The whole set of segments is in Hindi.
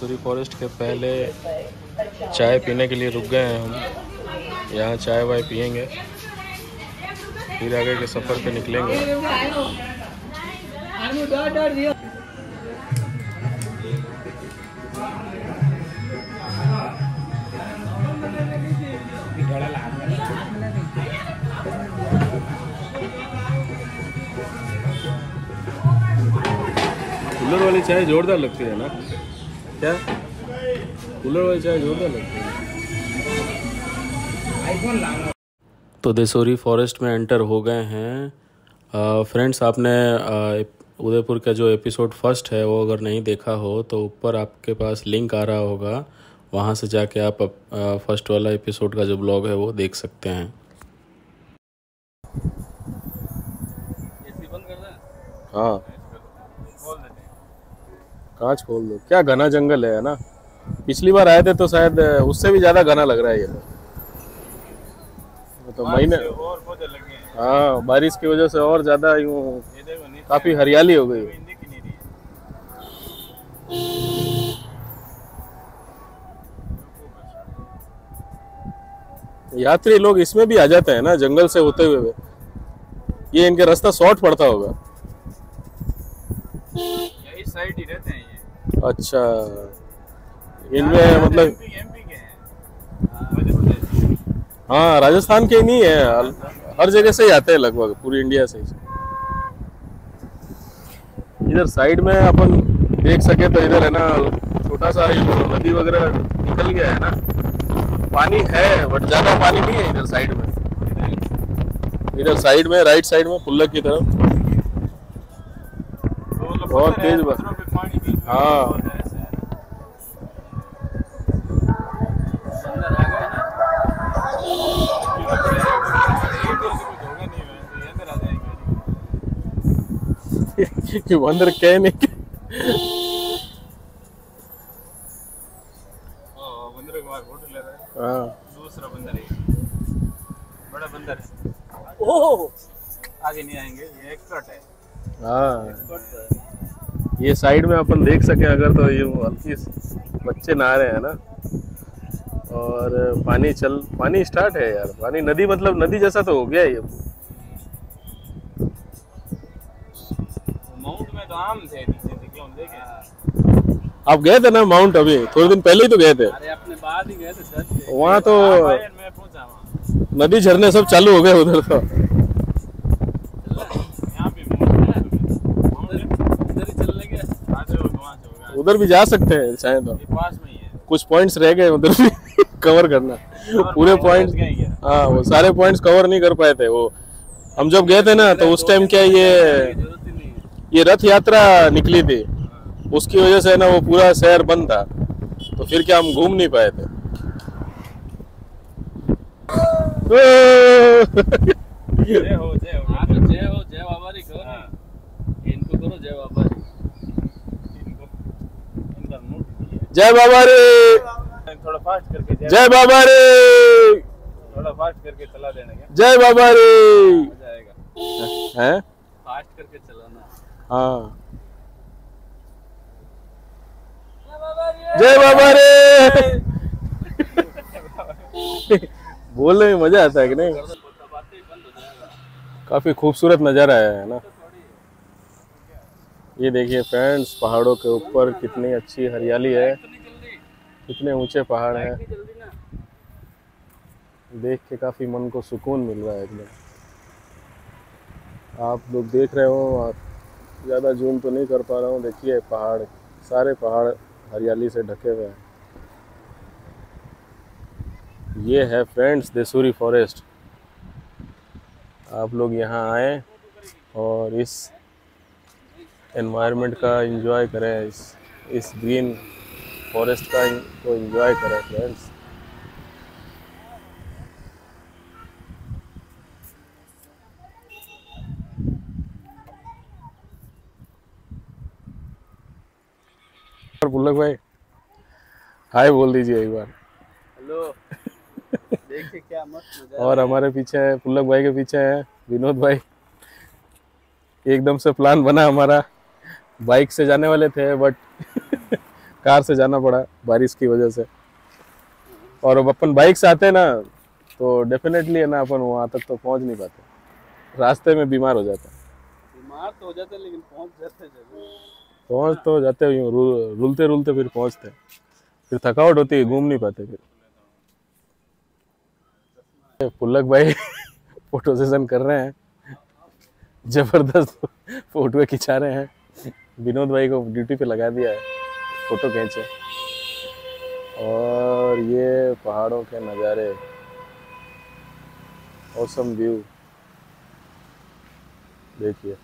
देसुरी फॉरेस्ट के पहले चाय पीने के लिए रुक गए हैं हम। यहाँ चाय वाय पियेंगे, फिर आगे के सफ़र पे निकलेंगे। कूलर वाली चाय जोरदार लगती है ना? क्या कूलर वाली चाय जोरदार लगती है। तो देसुरी फॉरेस्ट में एंटर हो गए हैं। फ्रेंड्स, आपने उदयपुर का जो एपिसोड फर्स्ट है वो अगर नहीं देखा हो तो ऊपर आपके पास लिंक आ रहा होगा, वहाँ से जाके आप फर्स्ट वाला एपिसोड का जो ब्लॉग है वो देख सकते हैं। हाँ, कांच खोल दो। क्या घना जंगल है ना? पिछली बार आए थे तो शायद उससे भी ज्यादा घना लग रहा है ये तो। महीने हाँ, बारिश की वजह से और ज्यादा यूं काफी हरियाली हो गई। यात्री लोग इसमें भी आ जाते हैं ना, जंगल से होते हुए। ये इनके रास्ता शॉर्ट पड़ता होगा, साइड ही रहते हैं ये। अच्छा, इनमें मतलब एमपी के हैं। हाँ, राजस्थान के नहीं है, हर जगह से ही आते हैं लगभग, पूरी इंडिया से। इधर साइड में अपन देख सके तो इधर है ना छोटा सा नदी वगैरह निकल गया है ना, पानी है बट ज्यादा पानी नहीं है इधर साइड में। इधर साइड में राइट साइड में पुलक की तरफ बहुत तेज बस। हाँ, अंदर कहने के दूसरा बंदर है, बड़ा बंदर है। ओह, आगे नहीं आएंगे, ये एक्सपर्ट है। हाँ, ये साइड में अपन देख सके अगर तो ये हल्की बच्चे नहा रहे हैं ना, और पानी स्टार्ट है यार। पानी नदी मतलब नदी जैसा तो हो गया ये। माउंट में तो आम थे, आप गए थे ना माउंट? अभी थोड़े दिन पहले ही तो गए थे। अरे अपने बाद ही गए थे। वहाँ तो नदी झरने सब चालू हो गए उधर तो। उधर भी जा सकते हैं चाहे तो, पास में ही है। कुछ पॉइंट्स रह गए उधर भी कवर करना। पूरे पॉइंट्स, हाँ, वो सारे पॉइंट्स कवर नहीं कर पाए थे वो। हम जब गए थे ना तो उस टाइम क्या ये रथ यात्रा निकली थी, उसकी वजह से ना वो पूरा शहर बंद था, तो फिर क्या हम घूम नहीं पाए थे। जय बाबा रे, थोड़ा फास्ट करके। जय बाबा रे, थोड़ा फास्ट करके चला देना। जय बाबा रे है, फास्ट करके चलाना। हाँ, जय बाबा रे बोलने में मजा आता है कि नहीं? काफी खूबसूरत नजारा है ना। ये देखिए फ्रेंड्स, पहाड़ों के ऊपर कितनी अच्छी हरियाली है, कितने ऊंचे पहाड़ हैं। देख के काफ़ी मन को सुकून मिल रहा है एकदम। आप लोग देख रहे हो, ज़्यादा जूम तो नहीं कर पा रहा हूँ। देखिए पहाड़, सारे पहाड़ हरियाली से ढके हुए हैं। ये है फ्रेंड्स देसुरी फॉरेस्ट। आप लोग यहाँ आए और इस एनवायरनमेंट का एंजॉय करें, इस ग्रीन फॉरेस्ट का को एंजॉय करें फ्रेंड्स। पुलक भाई हाय बोल दीजिए एक बार। हेलो देखिए क्या मस्त मजा। और हमारे पीछे है, पुलक भाई के पीछे है विनोद भाई। एकदम से प्लान बना हमारा, बाइक से जाने वाले थे बट कार से जाना पड़ा बारिश की वजह से। और अब अपन बाइक से आते ना तो डेफिनेटली है ना अपन वहाँ तक तो पहुँच नहीं पाते, रास्ते में बीमार हो जाते। बीमार तो हो जाते लेकिन पहुँच तो जाते यूँ रुलते रुलते फिर पहुँचते, फिर थकावट होती है, घूम नहीं पाते। फिर पुलक भाई फोटो सेशन कर रहे हैं, जबरदस्त फोटो खिंचा रहे हैं। विनोद भाई को ड्यूटी पे लगा दिया है फोटो खींचे। और ये पहाड़ों के नज़ारे, ऑसम व्यू देखिए।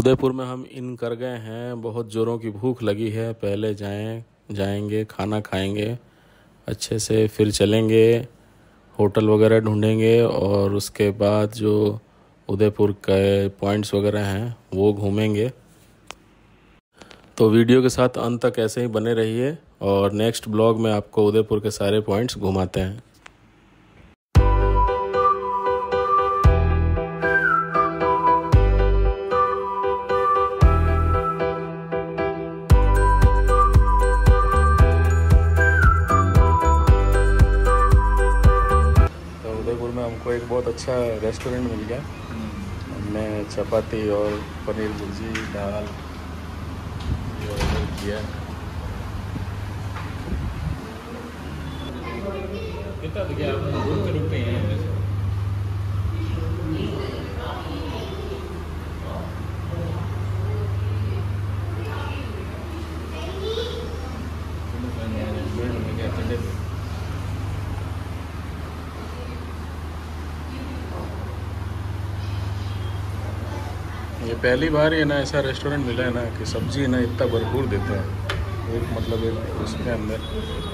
उदयपुर में हम इन कर गए हैं। बहुत ज़ोरों की भूख लगी है। पहले जाएंगे खाना खाएंगे अच्छे से, फिर चलेंगे होटल वगैरह ढूंढेंगे और उसके बाद जो उदयपुर के पॉइंट्स वगैरह हैं वो घूमेंगे। तो वीडियो के साथ अंत तक ऐसे ही बने रहिए और नेक्स्ट ब्लॉग में आपको उदयपुर के सारे पॉइंट्स घुमाते हैं। हमको एक बहुत अच्छा रेस्टोरेंट मिल गया। हमने चपाती और पनीर भुर्जी दाल ये ऑर्डर किया। कितना दिया आपने? 2 रुपये हैं। ये पहली बार ये ना ऐसा रेस्टोरेंट मिला है ना कि सब्जी ना इतना भरपूर देते हैं, एक मतलब एक उसके अंदर।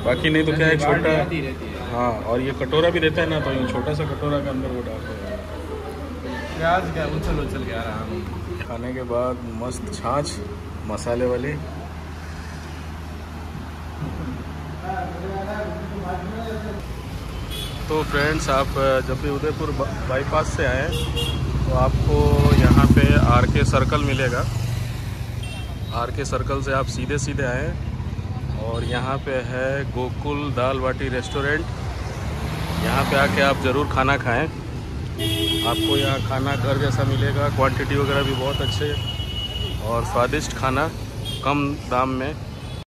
बाकी नहीं तो क्या है, छोटा, हाँ, और ये कटोरा भी देता है ना, तो ये छोटा सा कटोरा के अंदर वो डालते हैं प्याज का उछल के आराम। खाने के बाद मस्त छाछ मसाले वाली। तो फ्रेंड्स, आप जब भी उदयपुर बाईपास से आए तो आपको यहाँ पे आर के सर्कल मिलेगा। आर के सर्कल से आप सीधे आए और यहाँ पे है गोकुल दाल बाटी रेस्टोरेंट। यहाँ पे आके आप ज़रूर खाना खाएं। आपको यहाँ खाना घर जैसा मिलेगा, क्वांटिटी वगैरह भी बहुत अच्छे और स्वादिष्ट खाना कम दाम में।